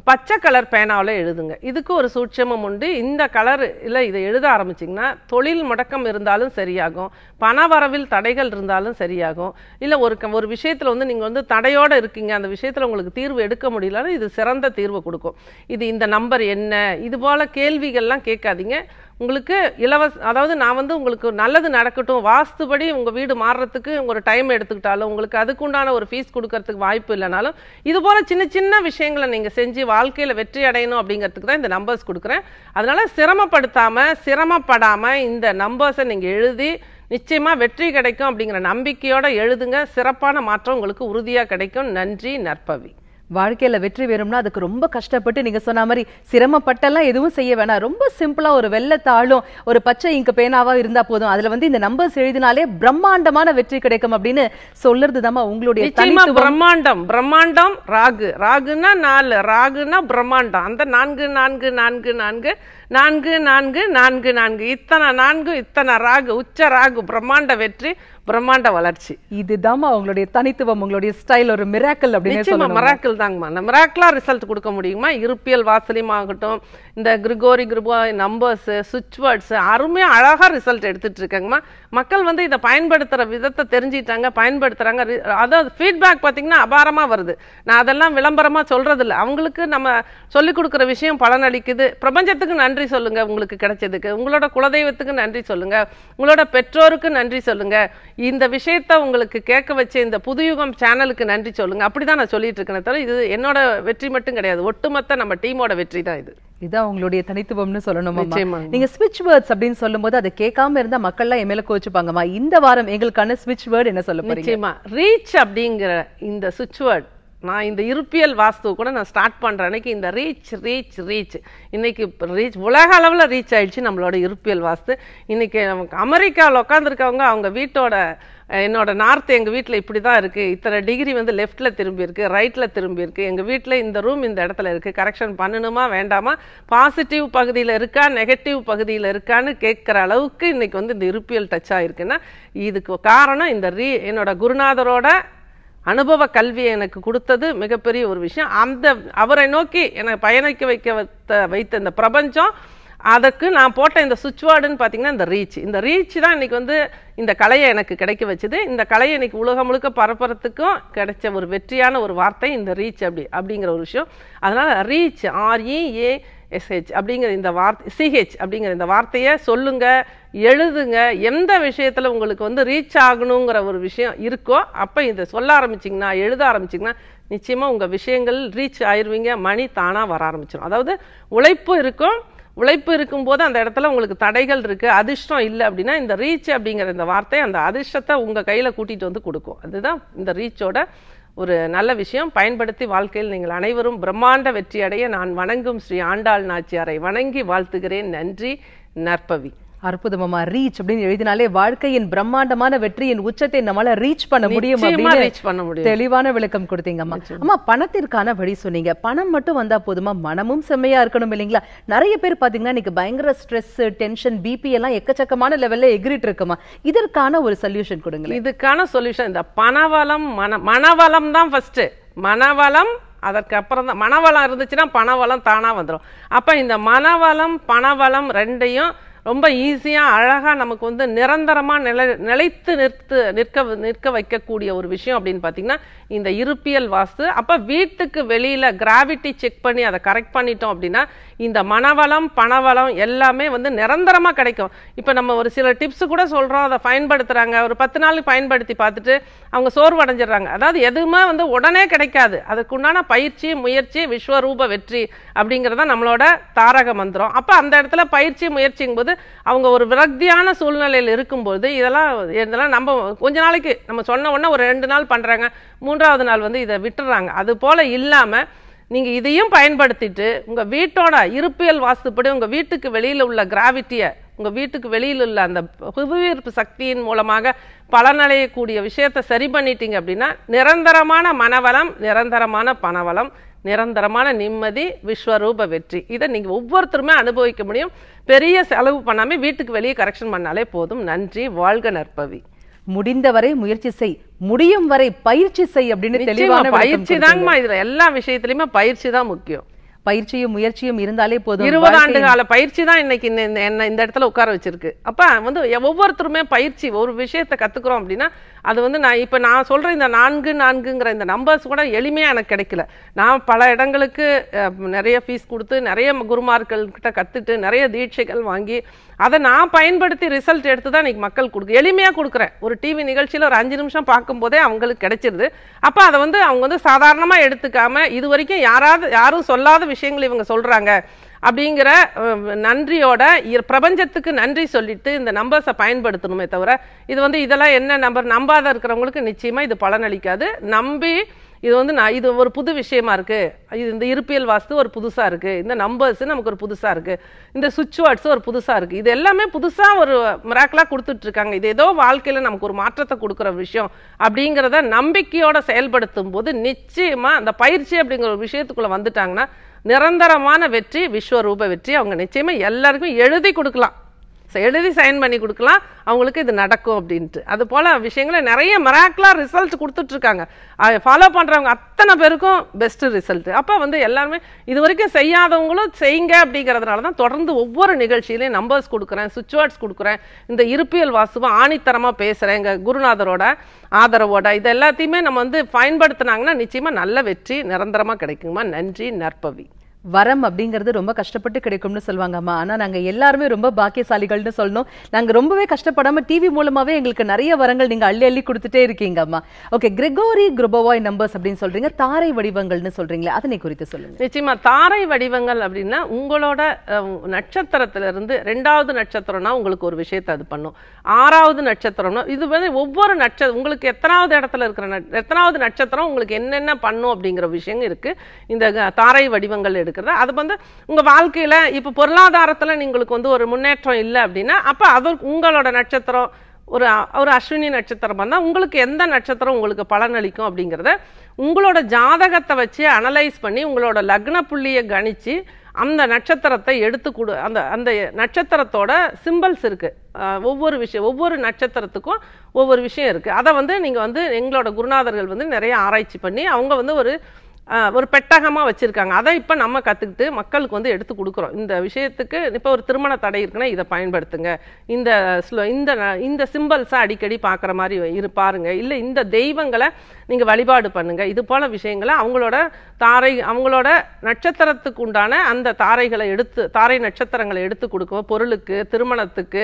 பச்சை கலர் பேனாவில் எழுதுங்க. இதுக்கு ஒரு சூட்சமம் உண்டு. இந்த கலர் இல்லை இதை எழுத ஆரம்பிச்சிங்கன்னா தொழில் முடக்கம் இருந்தாலும் சரியாகும், பண வரவில் தடைகள் இருந்தாலும் சரியாகும், இல்லை ஒரு ஒரு விஷயத்தில் வந்து நீங்கள் வந்து தடையோடு இருக்கீங்க, அந்த விஷயத்தில் உங்களுக்கு தீர்வு எடுக்க முடியலன்னு இது சிறந்த தீர்வு கொடுக்கும். இது இந்த நம்பர் என்ன இது போல் கேள்விகள்லாம் கேட்காதீங்க. உங்களுக்கு இலவச அதாவது நான் வந்து உங்களுக்கு நல்லது நடக்கட்டும், வாஸ்துபடி உங்கள் வீடு மாறுறதுக்கு ஒரு டைம் எடுத்துக்கிட்டாலும் உங்களுக்கு அதுக்குண்டான ஒரு ஃபீஸ் கொடுக்கறதுக்கு வாய்ப்பு இல்லைனாலும் இது போல் சின்ன சின்ன விஷயங்களை நீங்கள் செஞ்சு வாழ்க்கையில் வெற்றி அடையணும் அப்படிங்கிறதுக்கு தான் இந்த நம்பர்ஸ் கொடுக்குறேன். அதனால் சிரமப்படுத்தாமல் சிரமப்படாமல் இந்த நம்பர்ஸை நீங்கள் எழுதி நிச்சயமாக வெற்றி கிடைக்கும் அப்படிங்கிற நம்பிக்கையோடு எழுதுங்க. சிறப்பான மாற்றம் உங்களுக்கு உறுதியாக கிடைக்கும். நன்றி. நற்பவி. வாழ்க்கையில் வெற்றி வேணும்னா அதுக்கு ரொம்ப கஷ்டப்பட்டு நீங்கள் சொன்ன மாதிரி சிரமப்பட்டெல்லாம் எதுவும் செய்ய வேணாம். ரொம்ப சிம்பிளாக ஒரு வெள்ளத்தாளும் ஒரு பச்சை இங்கு பேனாவாக இருந்தால் போதும். அதில் வந்து இந்த நம்பர்ஸ் எழுதினாலே பிரம்மாண்டமான வெற்றி கிடைக்கும் அப்படின்னு சொல்றது தாமா உங்களுடைய பிரம்மாண்டம். பிரம்மாண்டம் ராகு, ராகுன்னா நாலு, ராகுன்னா பிரம்மாண்டம். அந்த நான்கு நான்கு நான்கு நான்கு நான்கு நான்கு நான்கு நான்கு இத்தனை நான்கு இத்தனை ராகு, உச்ச ராகு, பிரம்மாண்ட வெற்றி, பிரம்மாண்ட வளர்ச்சி. இதுதான் அவங்களுடைய தனித்துவம், உங்களுடைய ஸ்டைல். ஒரு மிராக்கல் அப்படின்னு மிராக்கல் தாங்கம்மா. அந்த மிராக்கலா ரிசல்ட் கொடுக்க முடியுமா? இருப்பியல் வாசலியும் ஆகட்டும், இந்த கிரிகோரி கிரிபோ நம்பர்ஸ், சுவிட்ச் வேர்ட்ஸ் அருமையாக அழகாக ரிசல்ட் எடுத்துட்டு இருக்காங்கம்மா. மக்கள் வந்து இதை பயன்படுத்துகிற விதத்தை தெரிஞ்சிட்டாங்க, பயன்படுத்துகிறாங்க. அதாவது ஃபீட்பேக் பார்த்தீங்கன்னா அபாரமாக வருது. நான் அதெல்லாம் விளம்பரமாக சொல்றதில்லை. அவங்களுக்கு நம்ம சொல்லிக் கொடுக்குற விஷயம் பலனளிக்குது. பிரபஞ்சத்துக்கு நன்றி நன்றி சொல்லுங்க உங்களுக்கு கிடைச்சதுக்கு, உங்களோட குலதெய்வத்துக்கு நன்றி சொல்லுங்க, உங்களோட பெற்றோருக்கு நன்றி சொல்லுங்க, இந்த விஷயத்தை உங்களுக்கு கேட்க வச்ச இந்த புதுயுகம் சேனலுக்கு நன்றி சொல்லுங்க. அப்படிதான் நான் சொல்லிட்டு இருக்கேன் தவிர இது என்னோட வெற்றி மட்டும் கிடையாது, ஒட்டுமொத்த நம்ம டீமோட வெற்றி தான் இது. இதான் உங்களுடைய தனித்துவம்னு சொல்லணும். நீங்க ஸ்விட்ச் வேர்ட்ஸ் அப்படின்னு சொல்லும் போது அதை கேட்காம இருந்தா மக்கள்லாம் எம்எல்ஏ கோச்சுப்பாங்கம்மா. இந்த வாரம் எங்களுக்கான ஸ்விட்ச் வேர்டு என்ன சொல்ல போறீங்க? நிச்சயமா ரீச் அப்படிங்கிற இந்த ஸ்விட்ச் வேர்ட் நான் இந்த இருப்பியல் வாஸ்து கூட நான் ஸ்டார்ட் பண்ணுற அன்னைக்கு இந்த ரீச் ரீச் ரீச் இன்றைக்கி ரீச் உலக அளவில் ரீச் ஆயிடுச்சு நம்மளோட இருப்பியல் வாஸ்து. இன்றைக்கி நமக்கு அமெரிக்காவில் உட்காந்துருக்கவங்க அவங்க வீட்டோட என்னோட நார்த் எங்கள் வீட்டில் இப்படி தான் இருக்குது, இத்தனை டிகிரி வந்து லெஃப்டில் திரும்பியிருக்கு, ரைட்டில் திரும்பியிருக்கு, எங்கள் வீட்டில் இந்த ரூம் இந்த இடத்துல இருக்குது, கரெக்ஷன் பண்ணணுமா வேண்டாமா, பாசிட்டிவ் பகுதியில் இருக்கா நெகட்டிவ் பகுதியில் இருக்கான்னு கேட்குற அளவுக்கு இன்றைக்கி வந்து இந்த இருப்பியல் டச் ஆகிருக்குன்னா இதுக்கு காரணம் இந்த ரீ என்னோட குருநாதரோட அனுபவ கல்வியை எனக்கு கொடுத்தது மிகப்பெரிய ஒரு விஷயம். அந்த அவரை நோக்கி எனக்கு பயணிக்க வைக்க வைத்த இந்த பிரபஞ்சம், அதற்கு நான் போட்ட இந்த சுவிட்ச் வேர்டுன்னு பார்த்தீங்கன்னா இந்த ரீச். இந்த ரீச் தான் இன்றைக்கி வந்து இந்த கலையை எனக்கு கிடைக்க வச்சுது. இந்த கலையை இன்றைக்கி உலகம் முழுக்க பரப்புறதுக்கும் கிடைச்ச ஒரு வெற்றியான ஒரு வார்த்தை இந்த ரீச் அப்படி அப்படிங்கிற ஒரு விஷயம். அதனால் ரீச் ஆர்இஏ எஸ்ஹெச் அப்படிங்கிற இந்த வார்த்தை சிஹெச் அப்படிங்கிற இந்த வார்த்தையை சொல்லுங்க, எழுதுங்க. எந்த விஷயத்தில் உங்களுக்கு வந்து ரீச் ஆகணுங்கிற ஒரு விஷயம் இருக்கோ அப்போ இதை சொல்ல ஆரம்பிச்சிங்கன்னா எழுத ஆரம்பிச்சிங்கன்னா நிச்சயமாக உங்கள் விஷயங்கள் ரீச் ஆயிடுவீங்க, மணி தானாக வர ஆரம்பிச்சிடும். அதாவது உழைப்பு இருக்கும், உழைப்பு இருக்கும்போது அந்த இடத்துல உங்களுக்கு தடைகள் இருக்குது, அதிர்ஷ்டம் இல்லை அப்படின்னா இந்த ரீச் அப்படிங்கிற இந்த வார்த்தை அந்த அதிர்ஷ்டத்தை உங்கள் கையில் கூட்டிகிட்டு வந்து கொடுக்கும். அதுதான் இந்த ரீச்சோட ஒரு நல்ல விஷயம். பயன்படுத்தி வாழ்க்கையில் நீங்கள் அனைவரும் பிரம்மாண்ட வெற்றி அடைய நான் வணங்கும் ஸ்ரீ ஆண்டாள் நாச்சியாரை வணங்கி வாழ்த்துகிறேன். நன்றி. நற்பவி. அற்புதமா ரீச் அப்படின்னு எழுதினாலே வாழ்க்கையின் பிரம்மாண்டமான வெற்றியின் உச்சத்தை நம்மளால ரீச் பண்ண முடியும் அப்படின்னு தெளிவான விளக்கம் கொடுத்தீங்கம்மா. அம்மா பணத்திற்கான வழி சொன்னீங்க. பணம் மட்டும் வந்தா போதுமா, மனமும் செம்மையா இருக்கணும் இல்லைங்களா? நிறைய பேர் பாத்தீங்கன்னா இன்னைக்கு பயங்கர ஸ்ட்ரெஸ், டென்ஷன், பிபி எல்லாம் எக்கச்சக்கமான லெவல்ல எகிரிட்டு இருக்குமா. இதற்கான ஒரு சொல்யூஷன் கொடுங்க. இதுக்கான சொல்யூஷன் இந்த பணவளம், மன மனவளம் தான் ஃபர்ஸ்ட். மனவளம், அதற்கு அப்புறம் தான் மனவளம் இருந்துச்சுன்னா பணவளம் தானா வந்துடும். அப்ப இந்த மனவளம் பணவளம் ரெண்டையும் ரொம்ப ஈஸியாக அழகாக நமக்கு வந்து நிரந்தரமாக நிலை நிலைத்து நிற்த்து நிற்க நிற்க வைக்கக்கூடிய ஒரு விஷயம் அப்படின்னு பார்த்தீங்கன்னா இந்த இருப்பியல் வாஸ்து. அப்போ வீட்டுக்கு வெளியில் கிராவிட்டி செக் பண்ணி அதை கரெக்ட் பண்ணிட்டோம் அப்படின்னா இந்த மனவளம் பணவளம் எல்லாமே வந்து நிரந்தரமாக கிடைக்கும். இப்போ நம்ம ஒரு சில டிப்ஸு கூட சொல்கிறோம், அதை பயன்படுத்துகிறாங்க, ஒரு பத்து நாளுக்கு பயன்படுத்தி பார்த்துட்டு அவங்க சோர்வடைஞ்சிடுறாங்க. அதாவது எதுவுமே வந்து உடனே கிடைக்காது, அதுக்குண்டான பயிற்சி முயற்சி விஸ்வரூப வெற்றி அப்படிங்கிறத நம்மளோட தாரக மந்திரம். அப்போ அந்த இடத்துல பயிற்சி முயற்சிங்கும் போது அவங்க ஒரு விரக்தியான சூழ்நிலையில் இருக்கும்போது இதெல்லாம் இதெல்லாம் நம்ம கொஞ்ச நாளைக்கு நம்ம சொன்ன உடனே ஒரு ரெண்டு நாள் பண்ணுறாங்க, மூன்றாவது நாள் வந்து இதை விட்டுறாங்க. அது போல் இல்லாமல் நீங்கள் இதையும் பயன்படுத்திட்டு உங்கள் வீட்டோட இருப்பியல் வாஸ்துப்படி உங்கள் வீட்டுக்கு வெளியில் உள்ள கிராவிட்டியை, உங்கள் வீட்டுக்கு வெளியில் உள்ள அந்த புவியீர்ப்பு சக்தியின் மூலமாக பலனடையக்கூடிய விஷயத்தை சரி பண்ணிட்டீங்க அப்படின்னா நிரந்தரமான மனவளம், நிரந்தரமான பணவளம், நிரந்தரமான நிம்மதி, விஸ்வரூப வெற்றி இதை நீங்கள் ஒவ்வொருத்தருமே அனுபவிக்க முடியும். பெரிய செலவு பண்ணாமல் வீட்டுக்கு வெளியே கரெக்ஷன் பண்ணாலே போதும். நன்றி. வாழ்க நற்பவி. முடிந்தவரை முயற்சி செய், முடியும் வரை பயிற்சி செய் அப்படின்னு தெளிவான பயிற்சி தாங்கம்மா. இதில் எல்லா விஷயத்துலையுமே பயிற்சி தான் முக்கியம். பயிற்சியும் முயற்சியும் இருந்தாலே போதும். இருபது ஆண்டு கால பயிற்சி தான் இன்னைக்கு என்ன இந்த இடத்துல உட்கார வச்சிருக்கு. அப்ப வந்து ஒவ்வொருத்தருமே பயிற்சி ஒரு விஷயத்தை கத்துக்கிறோம் அப்படின்னா அது வந்து நான் இப்ப நான் சொல்ற இந்த நான்கு நான்குங்கிற இந்த நம்பர்ஸ் கூட எளிமையா எனக்கு கிடைக்கல. நான் பல இடங்களுக்கு நிறைய ஃபீஸ் கொடுத்து நிறைய குருமார்கள் கிட்ட கத்துட்டு நிறைய தீட்சைகள் வாங்கி அதை நான் பயன்படுத்தி ரிசல்ட் எடுத்து தான் இன்னைக்கு மக்கள் கொடுக்க எளிமையா கொடுக்குறேன். ஒரு டிவி நிகழ்ச்சியில ஒரு அஞ்சு நிமிஷம் பார்க்கும் போதே அவங்களுக்கு கிடைச்சிருது. அப்ப அதை வந்து அவங்க வந்து சாதாரணமா எடுத்துக்காம இது வரைக்கும் யாராவது யாரும் சொல்லாத விஷயங்கள் இவங்க சொல்றாங்க அப்படிங்கிற நன்றியோட பிரபஞ்சத்துக்கு நன்றி சொல்லிட்டு இந்த நம்பர்ஸை பயன்படுத்தணுமே தவிர இது வந்து இதெல்லாம் என்ன நம்பர் நம்பாத இருக்கிறவங்களுக்கு நிச்சயமா இது பலனளிக்காது. நம்பி இது வந்து நான் இது ஒரு புது விஷயமா இருக்கு, இது இந்த இருப்பியல் வாஸ்து ஒரு புதுசா இருக்கு, இந்த நம்பர்ஸ் நமக்கு ஒரு புதுசா இருக்கு, இந்த சுவிட்ச் வேர்ட்ஸ் ஒரு புதுசா இருக்கு, இது எல்லாமே புதுசா ஒரு மிராக்கிளா கொடுத்துட்டு இருக்காங்க, இது ஏதோ வாழ்க்கையில நமக்கு ஒரு மாற்றத்தை கொடுக்குற விஷயம் அப்படிங்கிறத நம்பிக்கையோட செயல்படுத்தும் போது நிச்சயமா அந்த பயிற்சி அப்படிங்கிற ஒரு விஷயத்துக்குள்ள வந்துட்டாங்கன்னா நிரந்தரமான வெற்றி, விஸ்வரூப வெற்றி அவங்க நிச்சயமா எல்லாருக்கும் எழுதி கொடுக்கலாம், எழுதி சைன் பண்ணி கொடுக்கலாம், அவங்களுக்கு இது நடக்கும் அப்படின்ட்டு. அது போல விஷயங்களை நிறைய மிராக்கிளா ரிசல்ட் கொடுத்துட்டு இருக்காங்க. ஃபாலோ பண்றவங்க அத்தனை பேருக்கும் பெஸ்ட் ரிசல்ட். அப்ப வந்து எல்லாருமே இது வரைக்கும் செய்யாதவங்களும் செய்யுங்க அப்படிங்கிறதுனால தான் தொடர்ந்து ஒவ்வொரு நிகழ்ச்சியிலையும் நம்பர்ஸ் கொடுக்குறேன், சுவிட்ச் வேர்ட்ஸ் கொடுக்குறேன், இந்த இருப்பியல் வாசுவை ஆணித்தரமா பேசுறேன் எங்க குருநாதரோட ஆதரவோட. இது எல்லாத்தையுமே நம்ம வந்து பயன்படுத்தினாங்கன்னா நிச்சயமா நல்ல வெற்றி நிரந்தரமா கிடைக்குமா. நன்றி. நற்பவி. வரம் அப்படிங்கிறது ரொம்ப கஷ்டப்பட்டு கிடைக்கும்னு சொல்வாங்கம்மா. ஆனா நாங்க எல்லாருமே ரொம்ப பாக்கியசாலிகள்னு சொல்லணும். நாங்க ரொம்பவே கஷ்டப்படாம டிவி மூலமாவே எங்களுக்கு நிறைய வரங்கள் நீங்க அள்ளி அள்ளி கொடுத்துட்டே இருக்கீங்கம்மா. ஓகே, கிரெகோரி குரோபோவாய் நம்பர்ஸ் அப்படின்னு சொல்றீங்க, தாரை வடிவங்கள்னு சொல்றீங்களே, அதனை குறித்து சொல்லுங்க. நிச்சயமா தாரை வடிவங்கள் அப்படின்னா உங்களோட நட்சத்திரத்துல இருந்து ரெண்டாவது நட்சத்திரம்னா உங்களுக்கு ஒரு விஷயத்தை அது பண்ணும். ஆறாவது நட்சத்திரம்னா இது வந்து ஒவ்வொரு நட்சத்திரம் உங்களுக்கு எத்தனாவது இடத்துல இருக்கிற எத்தனாவது நட்சத்திரம் உங்களுக்கு என்னென்ன பண்ணும் அப்படிங்கிற விஷயம் இருக்கு. இந்த தாரை வடிவங்கள் அது வந்து உங்க வாழ்க்கையில இப்ப பொருளாதாரத்துல நீங்களுக்கு வந்து ஒரு முன்னேற்றம் இல்ல அப்படின்னா அப்ப அது உங்களோட நட்சத்திரம் ஒரு ஒரு அஸ்வினி நட்சத்திரம் வந்தா உங்களுக்கு எந்த நட்சத்திரம் உங்களுக்கு பலனளிக்கும் அப்படிங்கறத உங்களோட ஜாதகத்தை வச்சு அனலைஸ் பண்ணி உங்களோட லக்ன புள்ளியை கணிச்சு அந்த நட்சத்திரத்தை எடுத்து கொடு. அந்த அந்த நட்சத்திரத்தோட சிம்பிள்ஸ் இருக்கு, ஒவ்வொரு விஷயம் ஒவ்வொரு நட்சத்திரத்துக்கும் ஒவ்வொரு விஷயம் இருக்கு. அதை வந்து நீங்க வந்து எங்களோட குருநாதர்கள் வந்து நிறைய ஆராய்ச்சி பண்ணி அவங்க வந்து ஒரு ஒரு பெட்டகமா வச்சிருக்காங்க. அதை இப்ப நம்ம கத்துக்கிட்டு மக்களுக்கு வந்து எடுத்து கொடுக்குறோம். இந்த விஷயத்துக்கு இப்ப ஒரு திருமண தடை இருக்குன்னா இதை பயன்படுத்துங்க, இந்த இந்த இந்த சிம்பிள்ஸா அடிக்கடி பாக்குற மாதிரி இரு பாருங்க, இல்ல இந்த தெய்வங்களை நீங்க வழிபாடு பண்ணுங்க, இது போல விஷயங்களை அவங்களோட தாரை அவங்களோட நட்சத்திரத்துக்கு உண்டான அந்த தாரைகளை எடுத்து தாரை நட்சத்திரங்களை எடுத்து கொடுக்கும். பொருளுக்கு, திருமணத்துக்கு,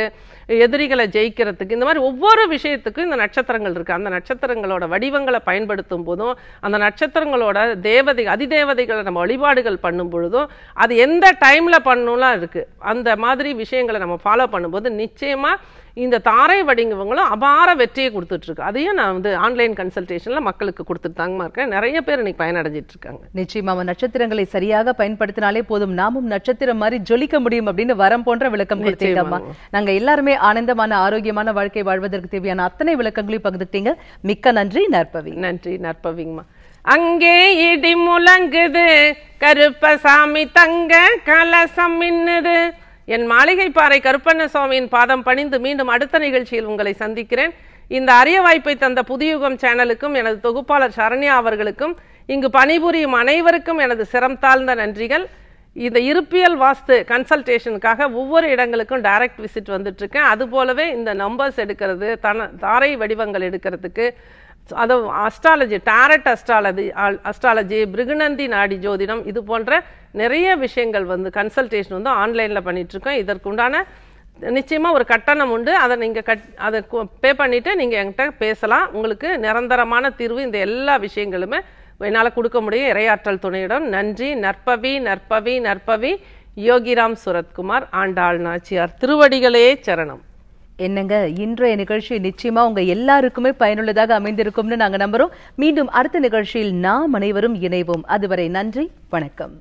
எதிரிகளை ஜெயிக்கிறதுக்கு, இந்த மாதிரி ஒவ்வொரு விஷயத்துக்கும் இந்த நட்சத்திரங்கள் இருக்கு. அந்த நட்சத்திரங்களோட வடிவங்களை பயன்படுத்தும் போதும் அந்த நட்சத்திரங்களோட தேவதை அதிதேவதைகளை நம்ம வழிபாடுகள் பண்ணும் பொழுதும் அது எந்த டைம்ல பண்ணணும்லாம் இருக்கு. அந்த மாதிரி விஷயங்களை நம்ம ஃபாலோ பண்ணும்போது நிச்சயமா இந்த தாரை வடிவங்களும் அபார வெற்றியை கொடுத்துட்டு இருக்கு. அதையும் நான் வந்து ஆன்லைன் கன்சல்டேஷன்ல மக்களுக்கு கொடுத்துட்டாங்கமா இருக்கேன். நிறைய பேர் இன்னைக்கு பயனடைஞ்சிட்டு இருக்காங்க. நிச்சயமா நட்சத்திரங்களை சரியாக பயன்படுத்தினாலே போதும், நாமும் நட்சத்திரம் மாதிரி ஜொலிக்க முடியும் அப்படின்னு வரம் போன்ற விளக்கம் கொடுத்தீங்கம்மா. நாங்க எல்லாருமே ஆனந்தமான ஆரோக்கியமான வாழ்க்கை வாழ்வதற்கு தேவையான அத்தனை விளக்கங்களையும் பகிர்ந்துட்டீங்க. மிக்க நன்றி நற்பவி. நன்றி நற்பவிங்கம்மா. அங்கே இடி முழங்குது, கருப்பசாமி தங்க கலசம் மின்னுது. என் மாளிகை பாறை கருப்பண்ண சுவாமியின் பாதம் பணிந்து மீண்டும் அடுத்த நிகழ்ச்சியில் உங்களை சந்திக்கிறேன். இந்த அரிய வாய்ப்பை தந்த புதியுகம் சேனலுக்கும் எனது தொகுப்பாளர் சரண்யா அவர்களுக்கும் இங்கு பணிபுரியும் அனைவருக்கும் எனது சிரம் தாழ்ந்த நன்றிகள். இந்த இருப்பியல் வாஸ்து கன்சல்டேஷனுக்காக ஒவ்வொரு இடங்களுக்கும் டைரக்ட் விசிட் வந்துட்டு இருக்கேன். அது போலவே இந்த நம்பர்ஸ் எடுக்கிறது, தன தாரை வடிவங்கள் எடுக்கிறதுக்கு, அது astrology, tarot astrology astrology Bhrigunandi நாடி ஜோதிடம், இது போன்ற நிறைய விஷயங்கள் வந்து கன்சல்டேஷன் வந்து ஆன்லைனில் பண்ணிகிட்ருக்கோம். இதற்குண்டான நிச்சயமாக ஒரு கட்டணம் உண்டு, அதை நீங்கள் கட் அதை பே பண்ணிவிட்டு நீங்கள் என்கிட்ட பேசலாம். உங்களுக்கு நிரந்தரமான தீர்வு இந்த எல்லா விஷயங்களுமே என்னால் கொடுக்க முடியும் இறையாற்றல் துணையிடம். நன்றி. நற்பவி நற்பவி நற்பவி. யோகிராம் சுரத்குமார் ஆண்டாள் நாச்சியார் திருவடிகளே சரணம். என்னங்க, இன்றைய நிகழ்ச்சி நிச்சயமா உங்க எல்லாருக்குமே பயனுள்ளதாக அமைந்திருக்கும்னு நாங்க நம்புறோம். மீண்டும் அடுத்த நிகழ்ச்சியில் நாம் அனைவரும் இணைவோம். அதுவரை நன்றி, வணக்கம்.